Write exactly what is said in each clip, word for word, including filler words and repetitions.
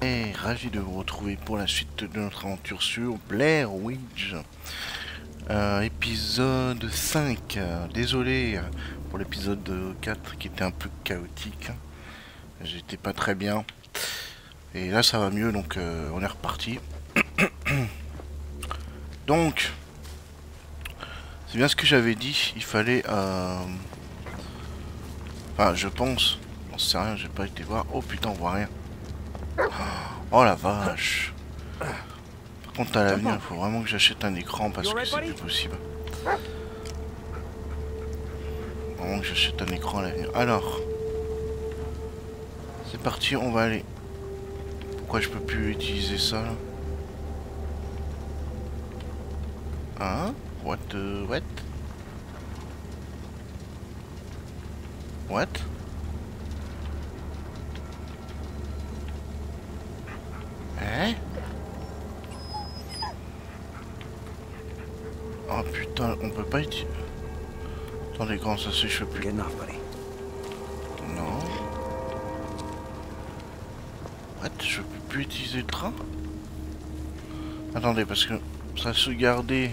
Hey, ravi de vous retrouver pour la suite de notre aventure sur Blair Witch. Euh, épisode cinq. Désolé pour l'épisode quatre qui était un peu chaotique. J'étais pas très bien. Et là ça va mieux, donc euh, on est reparti. Donc, c'est bien ce que j'avais dit, il fallait... Euh... Enfin, je pense. J'en sais rien, j'ai pas été voir. Oh putain, on voit rien. Oh la vache. Par contre à l'avenir il faut vraiment que j'achète un écran parce que c'est plus possible. Vraiment que j'achète un écran à l'avenir. Alors c'est parti, on va aller. Pourquoi je peux plus utiliser ça là? Hein? What the... What? What? Hein? Oh putain, on peut pas utiliser. Attendez, quand ça s'échappe plus. Non. What? Je peux plus utiliser le train? Attendez, parce que ça sauvegardait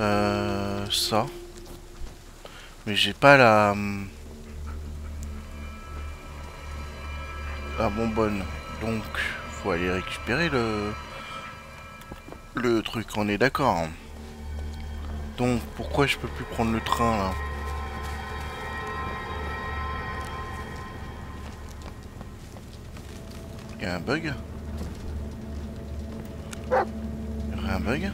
euh, ça. Mais j'ai pas la... La bonbonne. Donc... Faut aller récupérer le le truc, on est d'accord. Donc pourquoi je peux plus prendre le train là? Il y a un bug. Il y a un bug.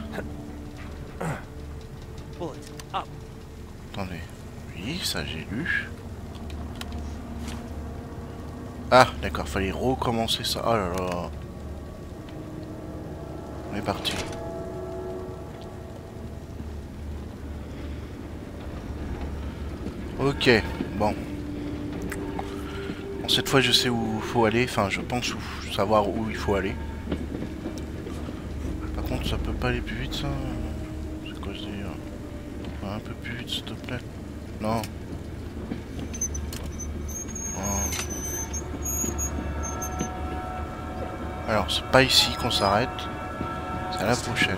Attendez. Oui, ça j'ai lu. Ah, d'accord, fallait recommencer ça. Oh là là. On est parti. Ok, bon. Bon, cette fois, je sais où faut aller. Enfin, je pense où, savoir où il faut aller. Par contre, ça peut pas aller plus vite, ça. C'est quoi ce délire? Un peu plus vite, s'il te plaît. Non. Alors, c'est pas ici qu'on s'arrête, c'est à la prochaine.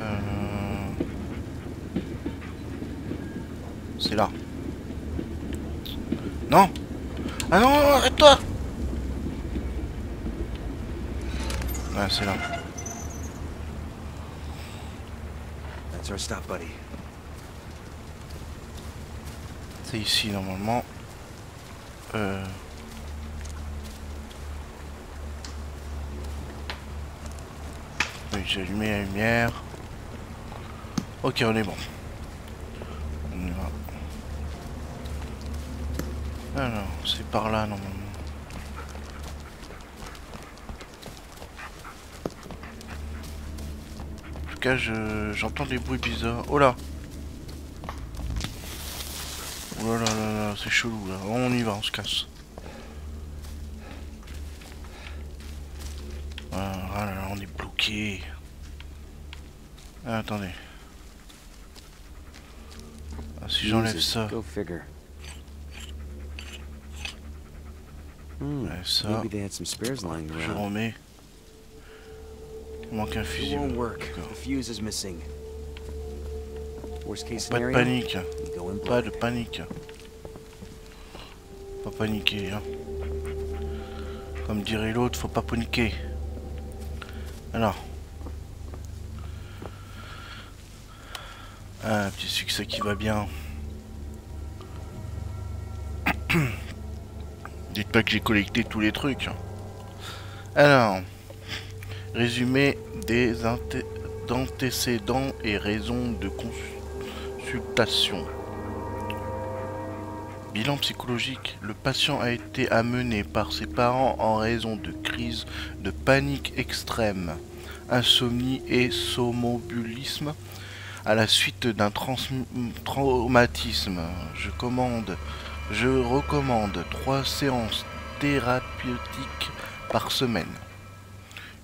Euh... C'est là. Non! Ah non, arrête-toi! Ouais, c'est là. That's our stop, buddy. C'est ici normalement. Euh... Oui, j'ai allumé la lumière. Ok, on est bon. On y va. Alors, c'est par là normalement. En tout cas, je j'entends des bruits bizarres. Oh là! Oh là là là, c'est chelou là, on y va, on se casse. Ah, ah là là, on est bloqué. Ah, attendez. Ah, si j'enlève ça. J'enlève ça. Je remets. Il manque un fusible. Pas de panique. Pas de panique. Pas paniquer, hein. Comme dirait l'autre, faut pas paniquer. Alors. Un petit succès qui va bien. Dites pas que j'ai collecté tous les trucs. Alors. Résumé des antécédents et raisons de construction. Consultation. Bilan psychologique. Le patient a été amené par ses parents en raison de crises de panique extrême, insomnie et somnambulisme à la suite d'un traumatisme. Je commande, je recommande trois séances thérapeutiques par semaine.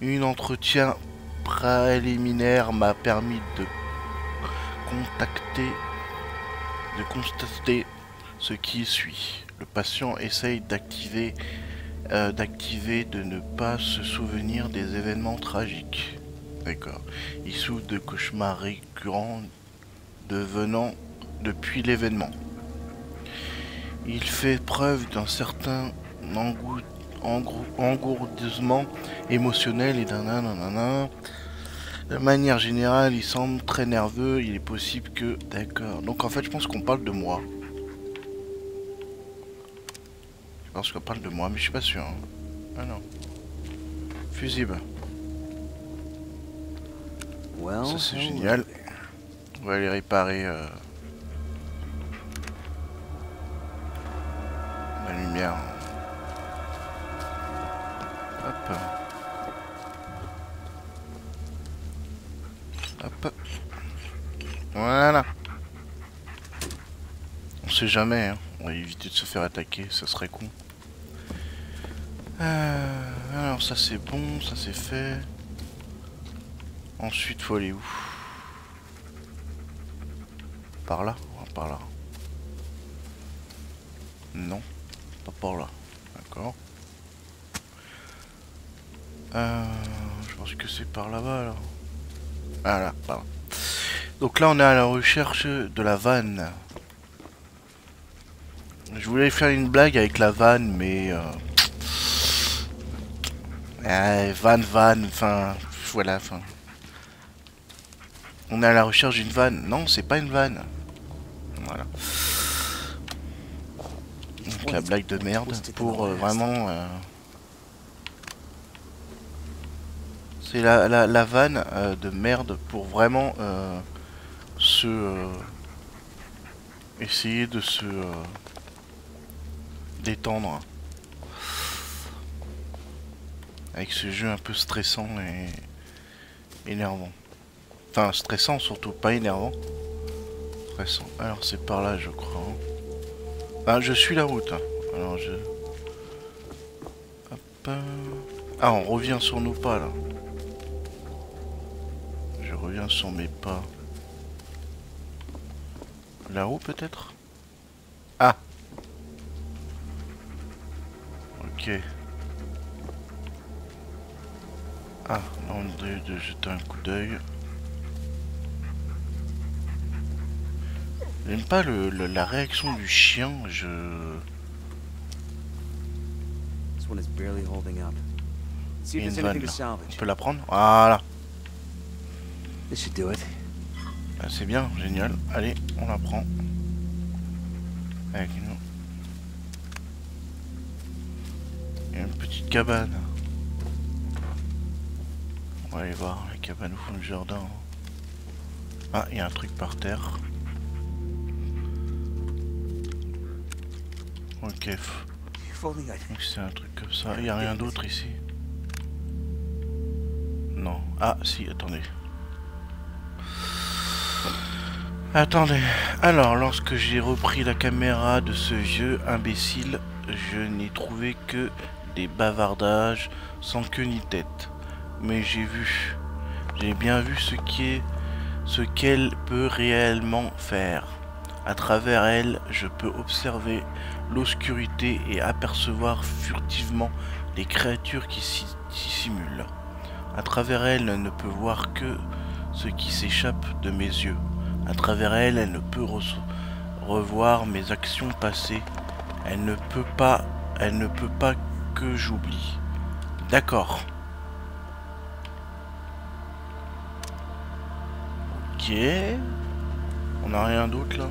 Un entretien préliminaire m'a permis de contacter de constater ce qui suit. Le patient essaye d'activer, euh, d'activer de ne pas se souvenir des événements tragiques. D'accord. Il souffre de cauchemars récurrents devenant depuis l'événement. Il fait preuve d'un certain engou... engrou... engourdissement émotionnel et d'un nanana. De manière générale, il semble très nerveux. Il est possible que... D'accord. Donc en fait, je pense qu'on parle de moi. Je pense qu'on parle de moi, mais je suis pas sûr. Hein. Ah non. Fusible. Well, ça, c'est génial. On va aller réparer... Euh... la lumière. Hop. Hop. Voilà. On sait jamais, hein. On va éviter de se faire attaquer, ça serait con. Euh, alors ça c'est bon, ça c'est fait. Ensuite faut aller où? Par là? Par là. Non. Pas par là, d'accord. Euh, je pense que c'est par là-bas alors. Ah là, pardon. Donc là on est à la recherche de la vanne. Je voulais faire une blague avec la vanne mais... Euh... Eh, vanne, vanne, enfin... Voilà, enfin... On est à la recherche d'une vanne. Non, c'est pas une vanne. Voilà. Donc la blague de merde pour euh, vraiment... Euh... C'est la, la, la vanne euh, de merde pour vraiment euh, se... Euh... Essayer de se... Euh... détendre avec ce jeu un peu stressant et énervant, enfin stressant surtout, pas énervant, stressant. Alors c'est par là je crois, ah je suis la route, alors je... Hop, euh... ah on revient sur nos pas là, je reviens sur mes pas, la roue peut-être, ah. Ok. Ah, là on a eu de jeter un coup d'œil. J'aime pas le, le, la réaction du chien, je... Il y a une vanne, là. On peut la prendre? Voilà. Ah, c'est bien, génial. Allez, on la prend. Avec une... une petite cabane. On va aller voir la cabane au fond du jardin. Ah, il y a un truc par terre. Ok. Donc c'est un truc comme ça. Il n'y a rien d'autre ici. Non. Ah, si, attendez. Attendez. Alors, lorsque j'ai repris la caméra de ce vieux imbécile, je n'ai trouvé que... des bavardages sans queue ni tête, mais j'ai vu, j'ai bien vu ce qu'est, ce qu'elle peut réellement faire. À travers elle, je peux observer l'obscurité et apercevoir furtivement les créatures qui s'y dissimulent. À travers elle, elle ne peut voir que ce qui s'échappe de mes yeux. À travers elle, elle ne peut revoir mes actions passées. Elle ne peut pas, elle ne peut pas que j'oublie. D'accord. Ok. On n'a rien d'autre là.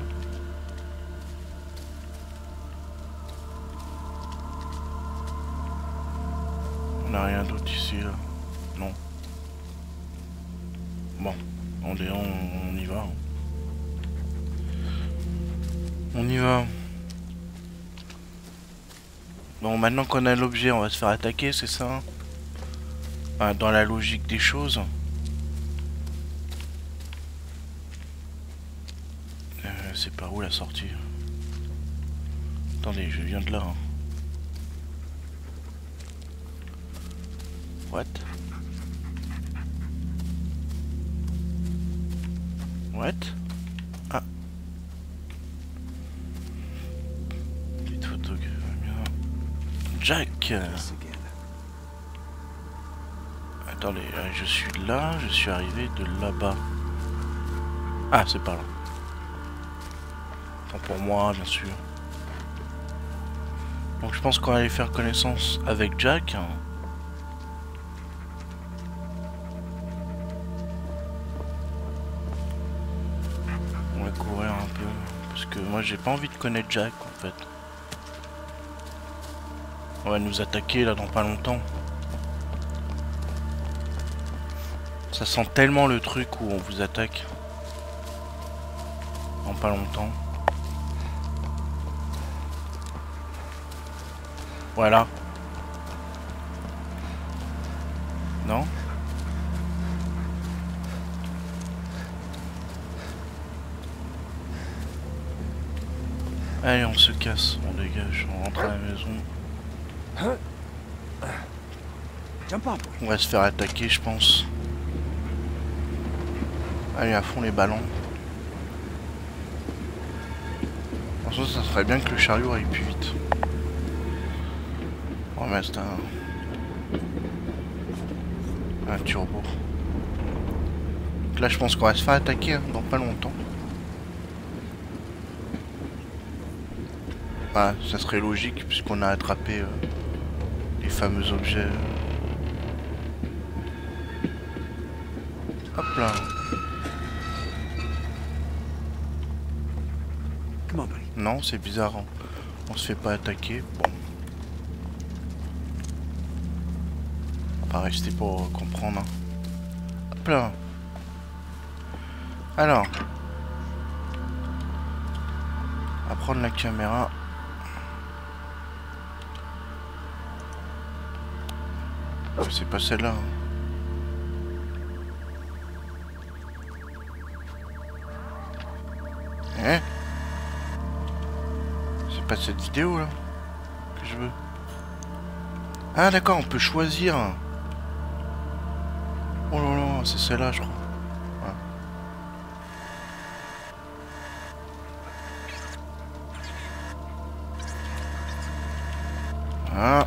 On n'a rien d'autre ici là. Non. Bon. On, est, on, on y va. On y va. Bon, maintenant qu'on a l'objet, on va se faire attaquer, c'est ça? Enfin, dans la logique des choses. Euh, c'est par où la sortie? Attendez, je viens de là. Hein. What? What? Ah. Jack. Attendez, je suis là, je suis arrivé de là-bas. Ah, c'est par là. Enfin, pour moi, bien sûr. Donc je pense qu'on va aller faire connaissance avec Jack. On va courir un peu. Parce que moi j'ai pas envie de connaître Jack en fait. On va nous attaquer là dans pas longtemps. Ça sent tellement le truc où on vous attaque. Dans pas longtemps. Voilà. Non ? Allez, on se casse, on dégage, on rentre à la maison. On va se faire attaquer, je pense. Allez, à fond les ballons. En soi, ça serait bien que le chariot aille plus vite. On va mettre un... un turbo. Donc là, je pense qu'on va se faire attaquer hein, dans pas longtemps. Voilà, ça serait logique puisqu'on a attrapé euh, les fameux objets. Hop là. Non, c'est bizarre. Hein. On se fait pas attaquer. Bon. Rester pour comprendre. Hop là. Alors. À prendre la caméra. C'est pas celle-là. Hein ? C'est pas cette vidéo là que je veux. Ah d'accord, on peut choisir. Oh là là, c'est celle-là, je crois. Voilà. Voilà.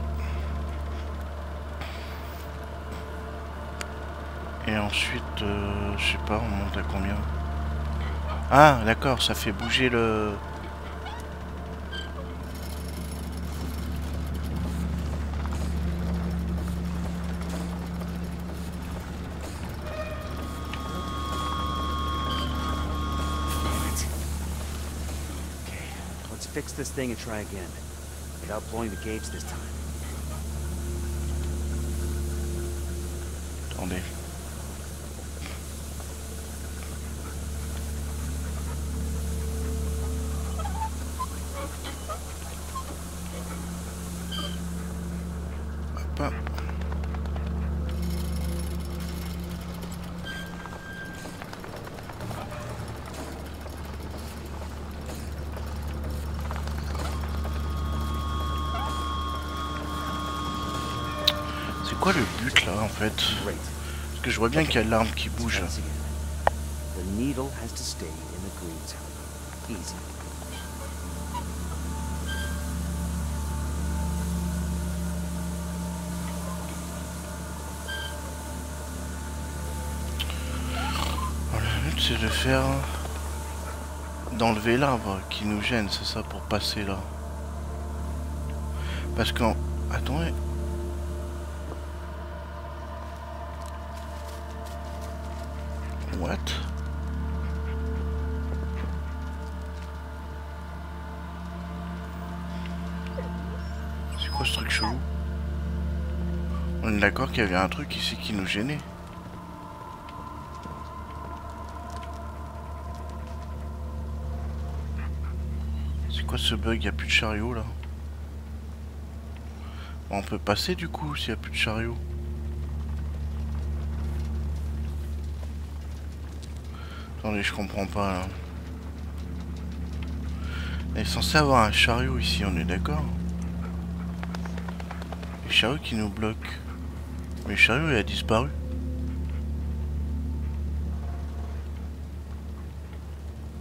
Et ensuite, euh, je sais pas, on monte à combien? Ah, d'accord, ça fait bouger le... Fix this thing and try again, without blowing the gates this time. Attendez. Hop. Le but là en fait, parce que je vois bien qu'il y a de l'arme qui bouge. Le but c'est de faire d'enlever l'arbre qui nous gêne, c'est ça, pour passer là. Parce que attendez. What? C'est quoi ce truc chelou? On est d'accord qu'il y avait un truc ici qui nous gênait. C'est quoi ce bug? Il n'y a plus de chariot là. On peut passer du coup s'il n'y a plus de chariot. Attendez, je comprends pas là. Il est censé avoir un chariot ici, on est d'accord? Les chariots qui nous bloquent. Mais le chariot il a disparu.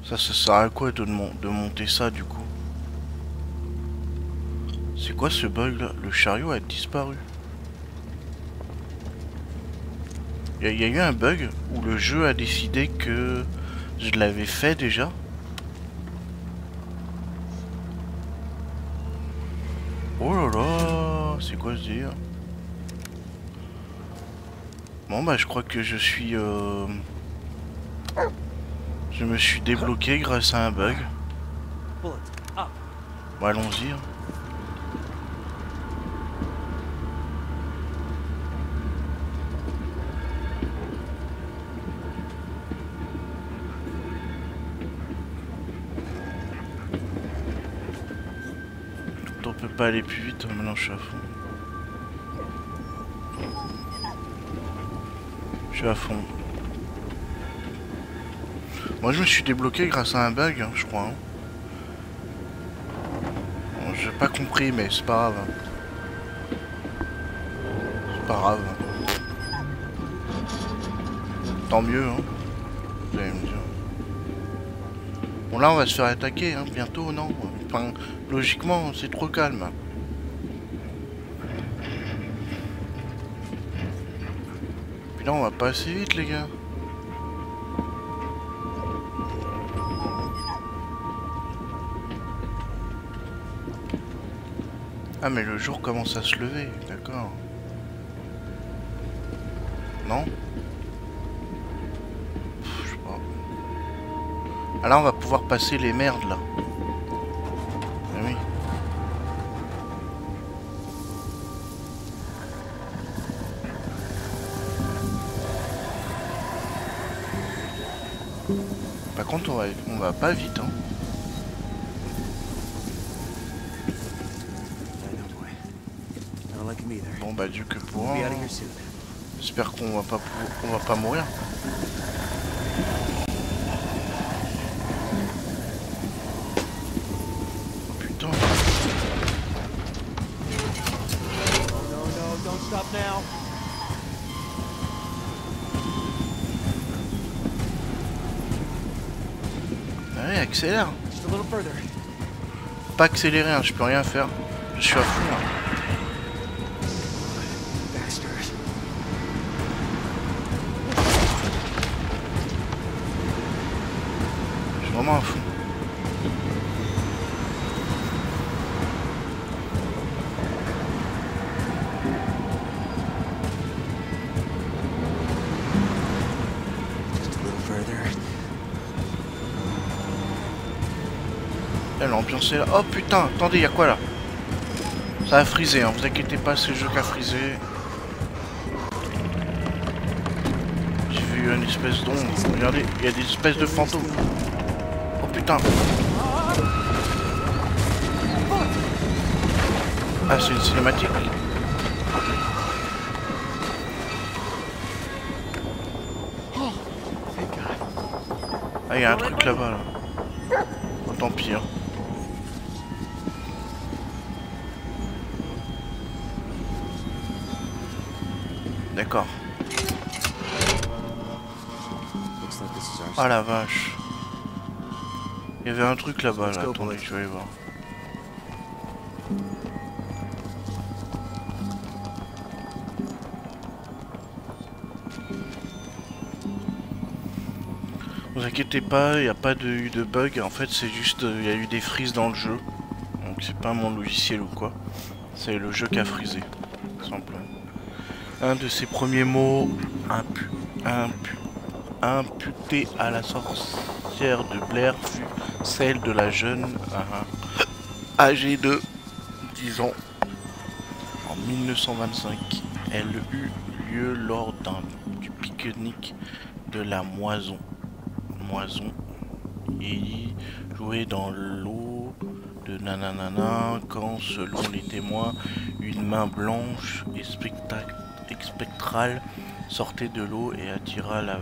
Ça, ça sert à quoi de, mon de monter ça du coup? C'est quoi ce bug là? Le chariot a disparu. Il y, y a eu un bug où le jeu a décidé que je l'avais fait déjà. Oh là là, c'est quoi ce délire? Bon bah je crois que je suis... Euh... Je me suis débloqué grâce à un bug. Bon, allons-y. On peut pas aller plus vite, maintenant je suis à fond. Je suis à fond. Moi je me suis débloqué grâce à un bug, hein, je crois. Hein. Bon, j'ai pas compris, mais c'est pas grave. Hein. C'est pas grave. Hein. Tant mieux, hein. Vous allez me dire. Bon là on va se faire attaquer, hein, bientôt, non? Enfin, logiquement, c'est trop calme. Puis là on va pas assez vite les gars. Ah mais le jour commence à se lever, d'accord. Non? Pff, je sais pas. Ah là on va pouvoir passer les merdes là. Ah oui. Par contre on va, on va pas vite hein. Bon bah Dieu que pour un, j'espère qu'on va pas on va pas mourir. Oh putain. Allez accélère. Pas accélérer hein, je peux rien faire. Je suis à fond hein. Vraiment à fond. L'ambiance est là. Oh putain, attendez, y'a quoi là? Ça a frisé, hein, vous inquiétez pas, c'est le jeu qui a frisé. J'ai vu une espèce d'ombre, regardez, il y a des espèces de fantômes. Putain. Ah c'est une cinématique. Ah il y a un truc là-bas là. Oh, tant pis hein. D'accord. Ah la vache. Il y avait un truc là-bas, là. Attendez, je vais aller voir. Vous inquiétez pas, il n'y a pas de, eu de bug. En fait, c'est juste, il y a eu des frises dans le jeu. Donc c'est pas mon logiciel ou quoi. C'est le jeu qui a frisé. Simple. Un de ses premiers mots, impu, impu, imputé à la sorcière de Blair fut celle de la jeune euh, âgée de dix ans en mille neuf cent vingt-cinq. Elle eut lieu lors d'un du pique-nique de la moison. Moison et jouait dans l'eau de nananana quand, selon les témoins, une main blanche et spectrale sortait de l'eau et attira la,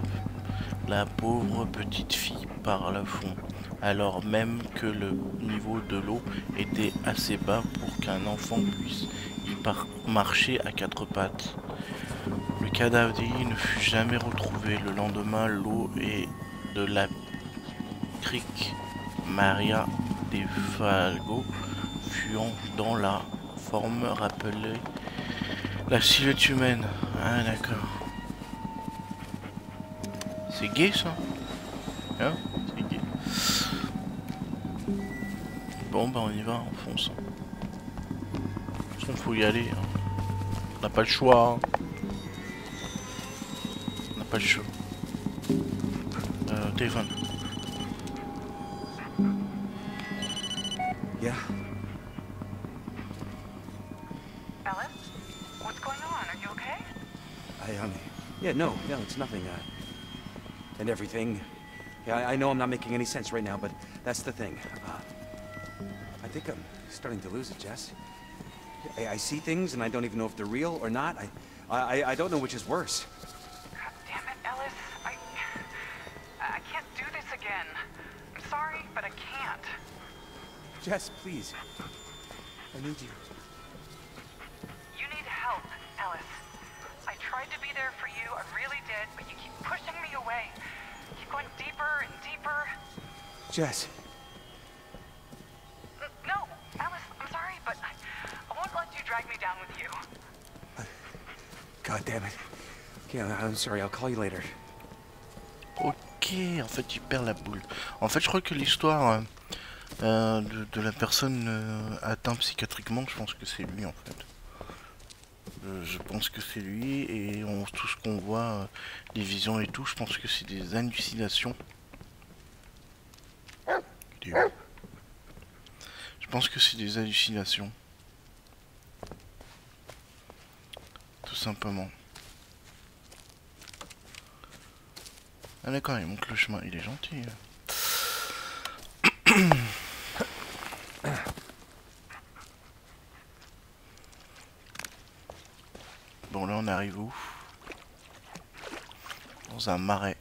la pauvre petite fille par le fond. Alors même que le niveau de l'eau était assez bas pour qu'un enfant puisse y marcher à quatre pattes. Le cadavre d'Eli ne fut jamais retrouvé. Le lendemain, l'eau et de la crique Maria de Falgo fuyant dans la forme rappelait la silhouette humaine. Ah d'accord. C'est gay ça. Hein, c'est gay. Bon bah on y va, on fonce. Il faut y aller. Hein. On n'a pas le choix. Hein. On n'a pas le choix. Euh, téléphone. Yeah. Ellis, what's going on? Are you okay? I, um, yeah, no, no, it's nothing. Uh, and everything. Yeah, I, I know I'm not making any sense right now, but that's the thing. Uh, I think I'm starting to lose it, Jess. I, I see things, and I don't even know if they're real or not. I, I, I don't know which is worse. God damn it, Ellis! I, I can't do this again. I'm sorry, but I can't. Jess, please. I need you. You need help, Ellis. I tried to be there for you, I really did, but you keep pushing me away. You keep going deeper and deeper. Jess. N no, Ellis, I'm sorry, but I, I won't let you drag me down with you. Uh, God damn it. Okay, I'm sorry, I'll call you later. Ok, en fait, il perd la boule. En fait, je crois que l'histoire... Euh... Euh, de, de la personne euh, atteinte psychiatriquement, je pense que c'est lui en fait. Euh, je pense que c'est lui et on, tout ce qu'on voit, euh, les visions et tout, je pense que c'est des hallucinations. Je pense que c'est des hallucinations. Tout simplement. Ah d'accord, il monte le chemin, il est gentil. Bon là on arrive où? Dans un marais.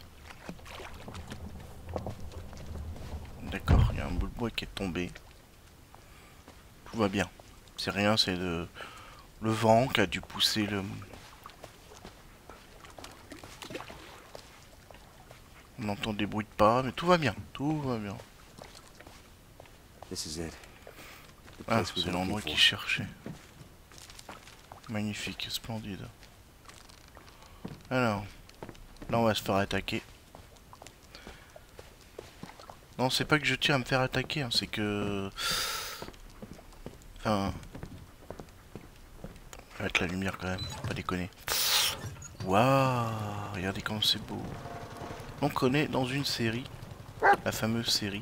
D'accord, il y a un bout de bois qui est tombé. Tout va bien. C'est rien, c'est le... le vent qui a dû pousser le... On entend des bruits de pas, mais tout va bien, tout va bien. Ah, c'est l'endroit qu'il cherchait. Magnifique, splendide. Alors, là on va se faire attaquer. Non, c'est pas que je tire à me faire attaquer, hein, c'est que... Enfin... Avec la lumière quand même, faut pas déconner. Waouh, regardez comment c'est beau. Donc on est dans une série, la fameuse série.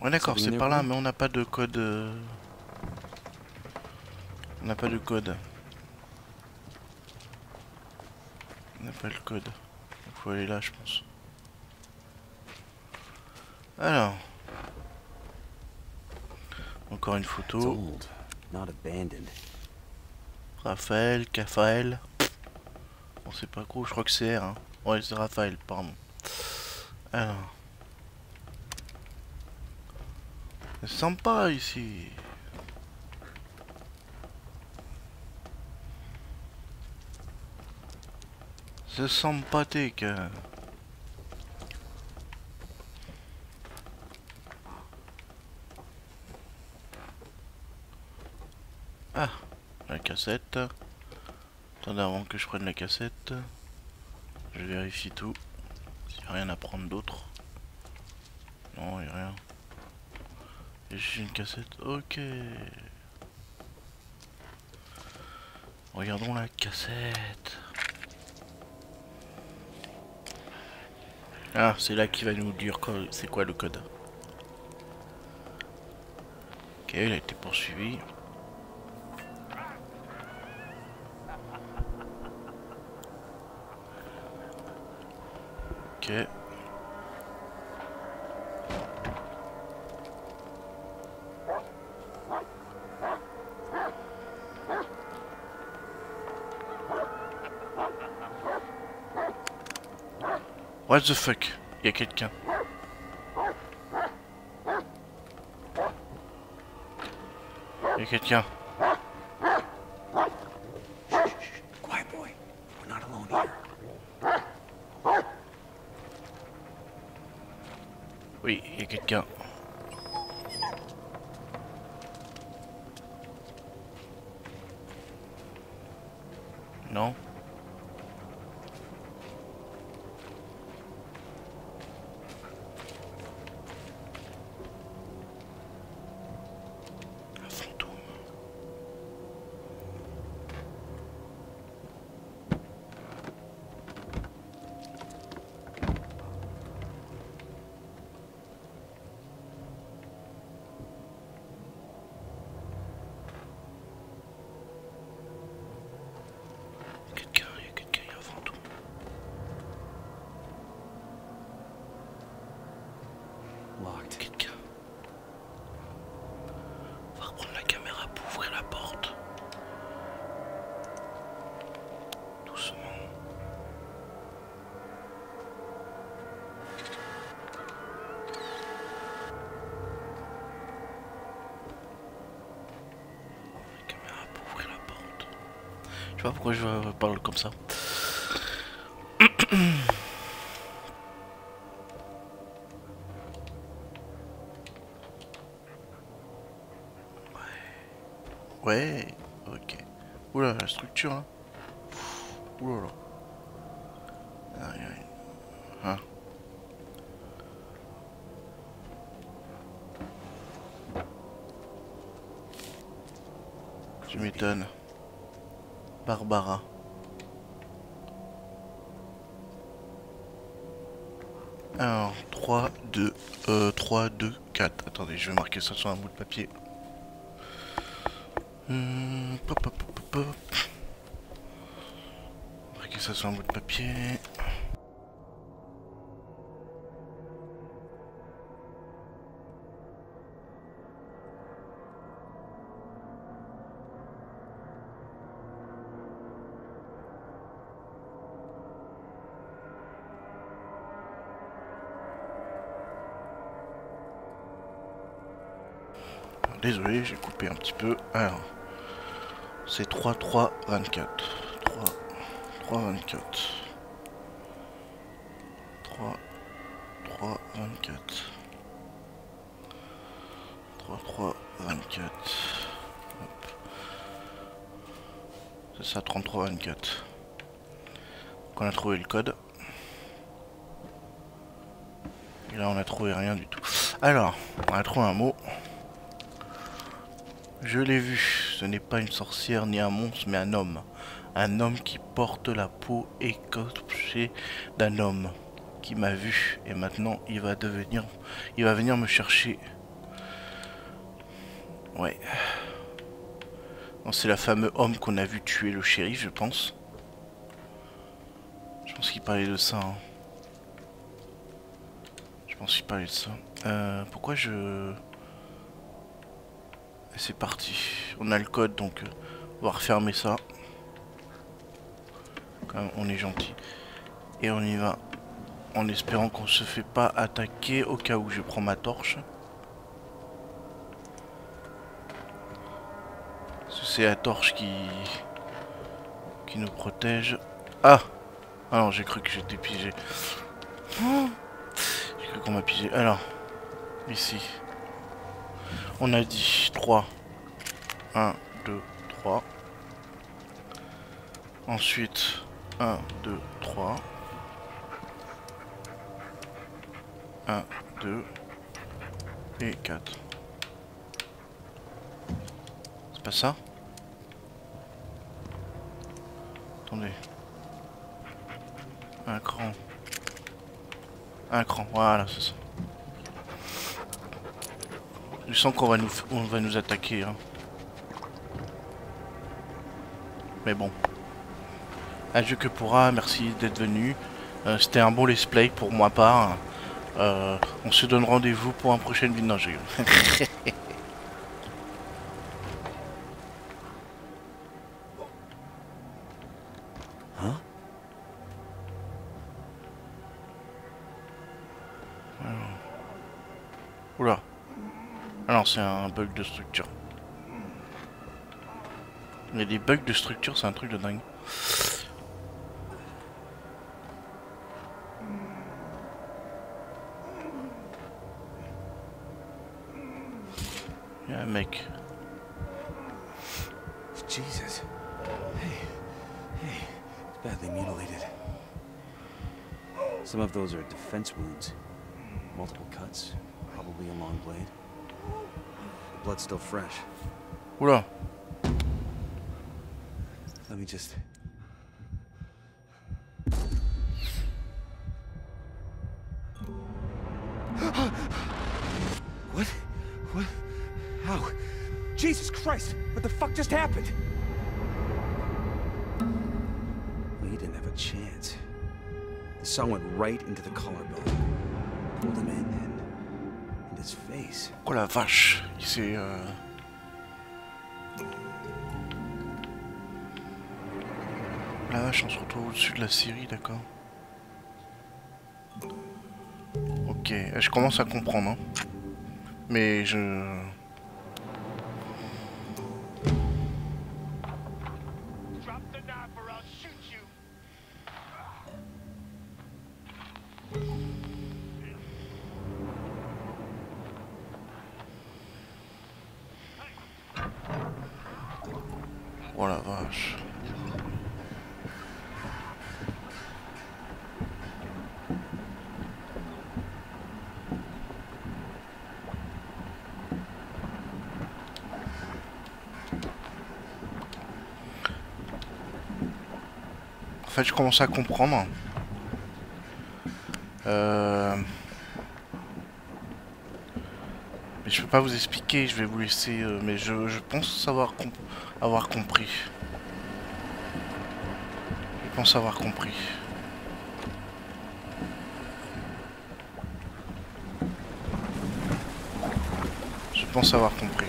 Ouais d'accord, c'est par là, mais on n'a pas de code. Euh... On n'a pas de code. On n'a pas le code. Il faut aller là, je pense. Alors. Encore une photo. Raphaël, Raphaël. On sait pas quoi, je crois que c'est R. Hein. Ouais, c'est Raphaël, pardon. Alors. C'est sympa ici. C'est sympathique. Ah, la cassette. Attendez avant que je prenne la cassette. Je vérifie tout. S'il n'y a rien à prendre d'autre. Non, il n'y a rien. J'ai une cassette, ok. Regardons la cassette. Ah, c'est là qui va nous dire c'est quoi le code. Ok, il a été poursuivi. Ok. What the fuck? Y'a quelqu'un. Y'a quelqu'un. Quiet boy, we're not alone here. Non. Un fantôme. Je sais pas pourquoi je parle comme ça. Ouais. Ouais. Ok. Oula, la structure là. Oula là. Tu m'étonnes. Barbara. Alors, trois, deux, euh, trois, deux, quatre. Attendez, je vais marquer ça sur un bout de papier. Hum, pop, pop, pop, pop. Marquer ça sur un bout de papier. Désolé, j'ai coupé un petit peu. Alors, c'est trois, trois, vingt-quatre. trois, trois, vingt-quatre. trois, trois, vingt-quatre. trois, trois, vingt-quatre. C'est ça, trente-trois, vingt-quatre. Donc on a trouvé le code. Et là, on a trouvé rien du tout. Alors, on a trouvé un mot. Je l'ai vu, ce n'est pas une sorcière ni un monstre, mais un homme. Un homme qui porte la peau écorchée d'un homme qui m'a vu. Et maintenant, il va devenir, il va venir me chercher. Ouais. C'est le fameux homme qu'on a vu tuer le shérif, je pense. Je pense qu'il parlait de ça. Hein. Je pense qu'il parlait de ça. Euh, pourquoi je... C'est parti, on a le code donc on va refermer ça. Quand même, on est gentil. Et on y va. En espérant qu'on se fait pas attaquer au cas où je prends ma torche. C'est la torche qui... qui nous protège. Ah! Ah non, j'ai cru que j'étais pigé. J'ai cru qu'on m'a pigé. Alors, ici. On a dit trois, un, deux, trois. Ensuite, un, deux, trois. un, deux et quatre. C'est pas ça? Attendez. Un cran. Un cran, voilà, c'est ça. Je sens qu'on va nous, on va nous attaquer. Hein. Mais bon. Adieu que pourra, merci d'être venu. Euh, C'était un bon let's play pour ma part. Euh, on se donne rendez-vous pour un prochain vidéo. Non, j'ai eu. C'est un bug de structure. Il y a des bugs de structure, c'est un truc de dingue. Il y a un mec. Jesus. Hey. Hey, it's badly mutilated. Some of those are defense wounds. Multiple cuts, probably a long blade. The blood's still fresh. Oula. Let me just... What? What? How? Jesus Christ! What the fuck just happened? We didn't have a chance. The sun went right into the collarbone. Pulled him in and into his face. Oh la vache! Il s'est... Euh... La vache, on se retrouve au-dessus de la Syrie, d'accord. Ok, je commence à comprendre, hein. Mais je... Oh la vache. En fait, je commence à comprendre. Euh... Mais je peux pas vous expliquer, je vais vous laisser. Euh, mais je, je pense savoir comp avoir compris. Je pense avoir compris. Je pense avoir compris.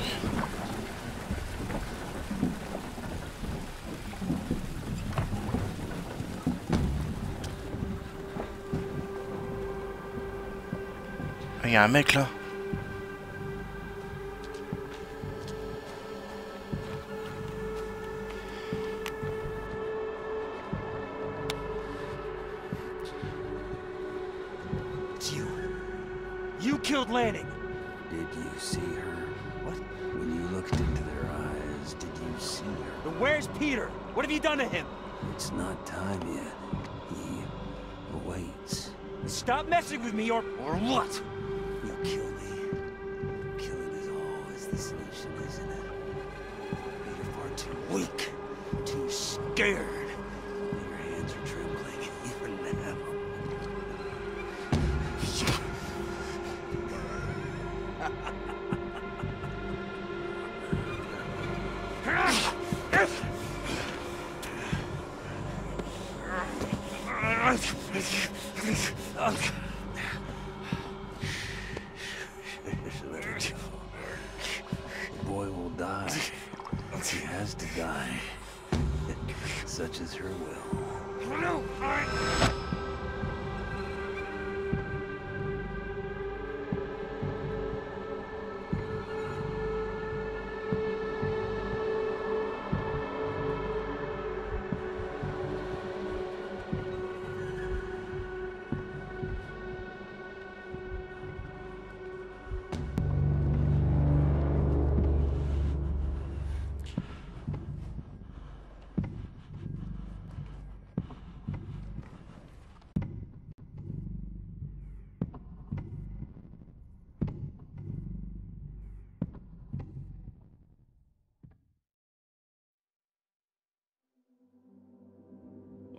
Il y a un mec là. It's you. You killed Lanning. Did you see her? What? When you looked into their eyes, did you see her? But where's Peter? What have you done to him? It's not time yet. He awaits. Stop messing with me or or what? Kill me. Killing is always the solution, isn't it? You're far too weak, too scared. Your hands are trembling even now.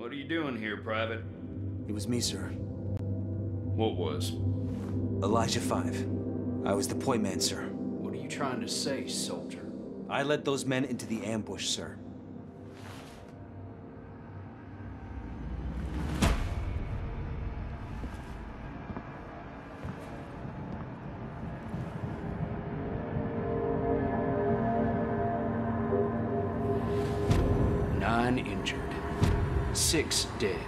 What are you doing here, Private? It was me, sir. What was? Elijah Five. I was the point man, sir. What are you trying to say, soldier? I led those men into the ambush, sir. Nine injured. Six dead,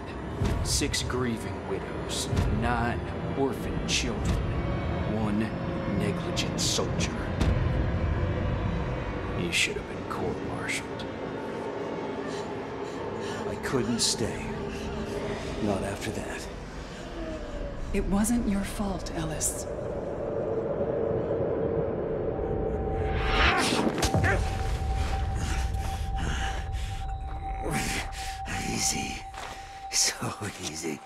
six grieving widows, nine orphan children, one negligent soldier. You should have been court-martialed. I couldn't stay. Not after that. It wasn't your fault, Ellis. easy. So easy.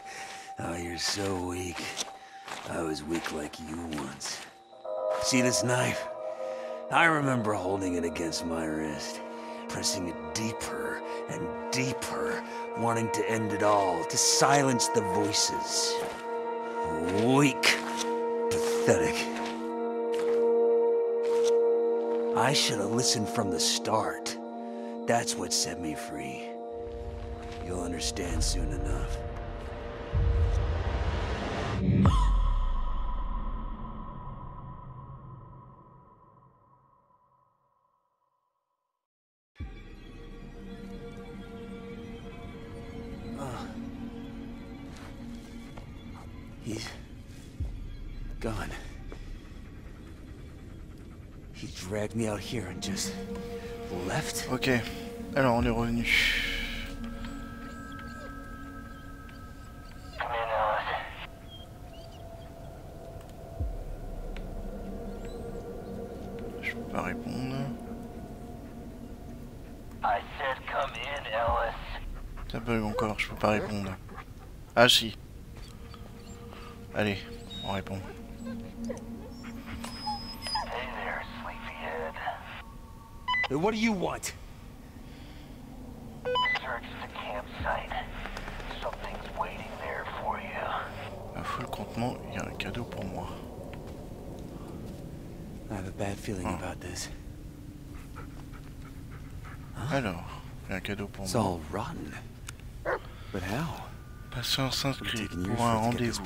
Oh, you're so weak. I was weak like you once. See this knife? I remember holding it against my wrist, pressing it deeper and deeper, wanting to end it all, to silence the voices. Weak. Pathetic. I should have listened from the start. That's what set me free. You'll understand soon enough. He's gone. He dragged me out here and just left. Ok, alors on est revenu. Je peux pas répondre. Ça bug encore, je peux pas répondre. Ah si. Allez, on répond. Hey there, sleepyhead. What do you want? Search the campsite. Something's waiting there for you. Fouille le contenant, il y a un cadeau pour moi. I have a bad feeling ah. about this. Alors, il y a un cadeau pour moi. It's all rotten. But how? Patient s'inscrit pour un rendez-vous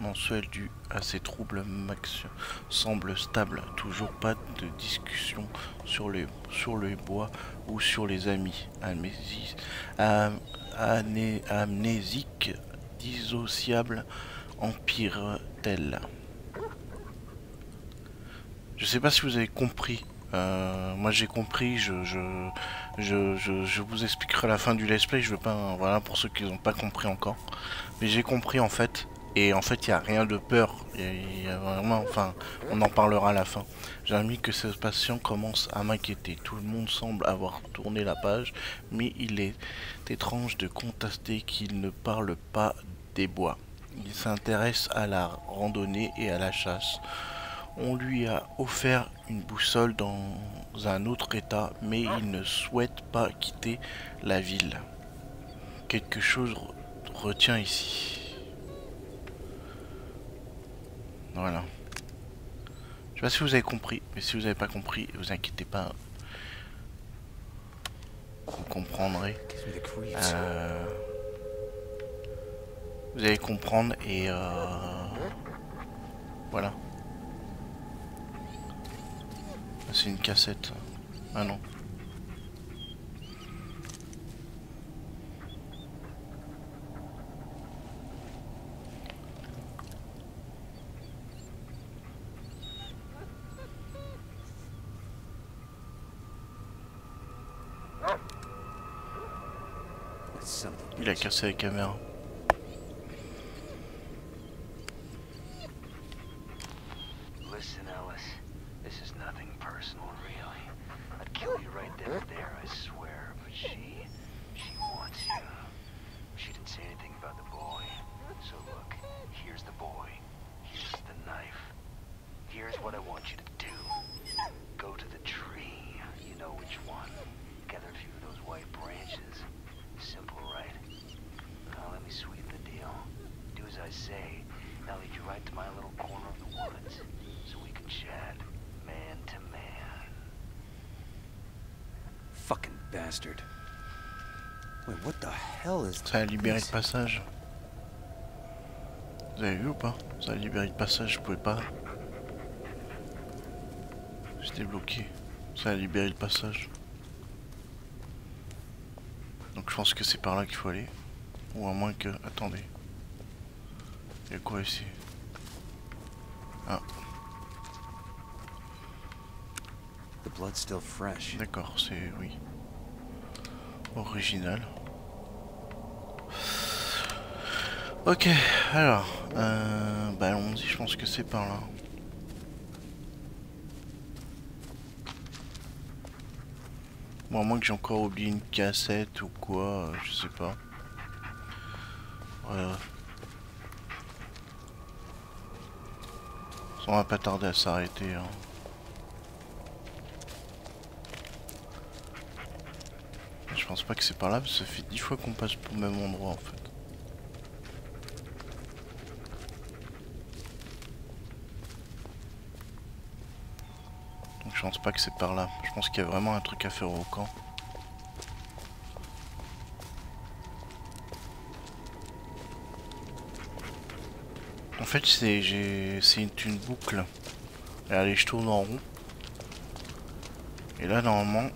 mensuel dû à ses troubles Max semble stable. Toujours pas de discussion sur les, sur les bois ou sur les amis. Amnésie, am, ané, amnésique, dissociable, empire-t-elle. Je sais pas si vous avez compris. Euh, moi j'ai compris, je je, je, je je vous expliquerai à la fin du let's play, je veux pas, voilà, pour ceux qui n'ont pas compris encore. Mais j'ai compris en fait, et en fait il n'y a rien de peur, il y a vraiment, enfin, on en parlera à la fin. J'ai admis que ce patient commence à m'inquiéter, tout le monde semble avoir tourné la page, mais il est étrange de constater qu'il ne parle pas des bois. Il s'intéresse à la randonnée et à la chasse. On lui a offert une boussole dans un autre état, mais il ne souhaite pas quitter la ville. Quelque chose retient ici. Voilà. Je sais pas si vous avez compris, mais si vous n'avez pas compris, vous inquiétez pas. Vous comprendrez. Euh, vous allez comprendre et... Euh, voilà. C'est une cassette. Ah non. Il a cassé la caméra. Ça a libéré le passage. Vous avez vu ou pas? Ça a libéré le passage, je pouvais pas. J'étais bloqué. Ça a libéré le passage. Donc je pense que c'est par là qu'il faut aller. Ou à moins que... Attendez. Il y a quoi ici? Ah. D'accord, c'est... Oui. Original. Ok, alors, euh, bah allons-y, je pense que c'est par là. Bon, à moins que j'ai encore oublié une cassette ou quoi, euh, je sais pas. Voilà. On va pas tarder à s'arrêter. Hein. Je pense pas que c'est par là, parce que ça fait dix fois qu'on passe pour le même endroit en fait. Donc je pense pas que c'est par là. Je pense qu'il y a vraiment un truc à faire au camp. En fait c'est une boucle. Allez, je tourne en rond. Et là normalement,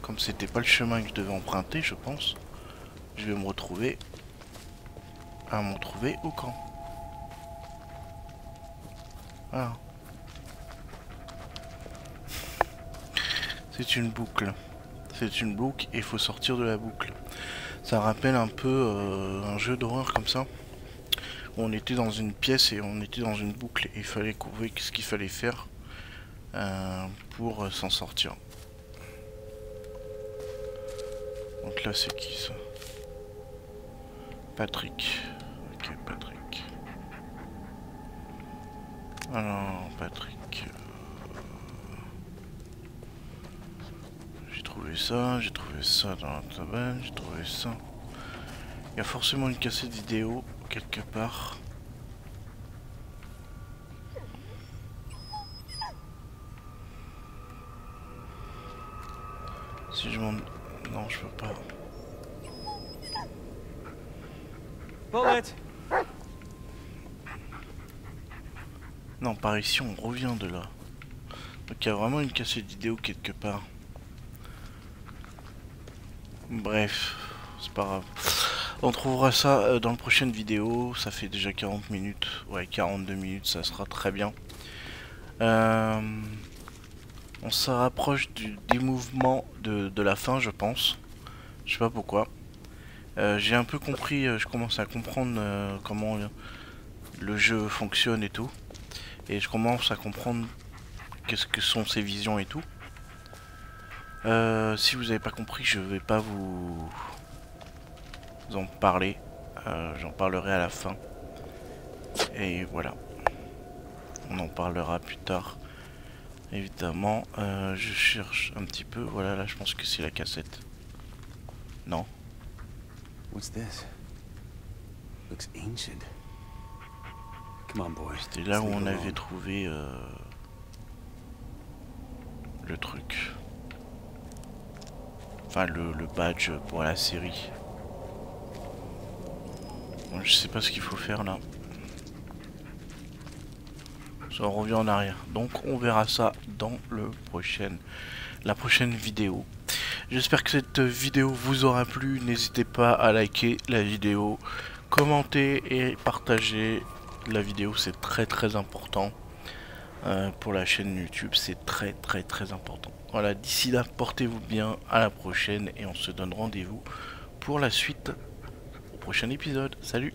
comme c'était pas le chemin que je devais emprunter, je pense, je vais me retrouver à me retrouver au camp. Voilà. C'est une boucle. C'est une boucle et il faut sortir de la boucle. Ça rappelle un peu euh, un jeu d'horreur comme ça. Où on était dans une pièce et on était dans une boucle. Et il fallait trouver ce qu'il fallait faire euh, pour s'en sortir. Donc là c'est qui ça? Patrick. Ok, Patrick. Alors Patrick. J'ai trouvé ça, j'ai trouvé ça dans la table, j'ai trouvé ça. Il y a forcément une cassette vidéo quelque part. Si je m'en... Non, je peux pas. Bullet. Non, par ici, on revient de là. Donc, il y a vraiment une cassette vidéo quelque part. Bref, c'est pas grave. On trouvera ça dans la prochaine vidéo. Ça fait déjà quarante minutes. Ouais, quarante-deux minutes, ça sera très bien. Euh... On se rapproche du, des mouvements de, de la fin, je pense. Je sais pas pourquoi. Euh, J'ai un peu compris, euh, je commence à comprendre euh, comment euh, le jeu fonctionne et tout. Et je commence à comprendre qu'est-ce que sont ces visions et tout. Euh, si vous n'avez pas compris, je vais pas vous, vous en parler. Euh, J'en parlerai à la fin. Et voilà. On en parlera plus tard. Évidemment, euh, je cherche un petit peu. Voilà, là, je pense que c'est la cassette. Non. C'était là où on avait trouvé euh, le truc. Enfin, le, le badge pour la série. Bon, je sais pas ce qu'il faut faire là. On revient en arrière, donc on verra ça dans le prochain, la prochaine vidéo. J'espère que cette vidéo vous aura plu. N'hésitez pas à liker la vidéo, commenter et partager la vidéo, c'est très très important euh, pour la chaîne YouTube, c'est très très très important. Voilà, d'ici là, portez-vous bien, à la prochaine et on se donne rendez-vous pour la suite au prochain épisode. Salut!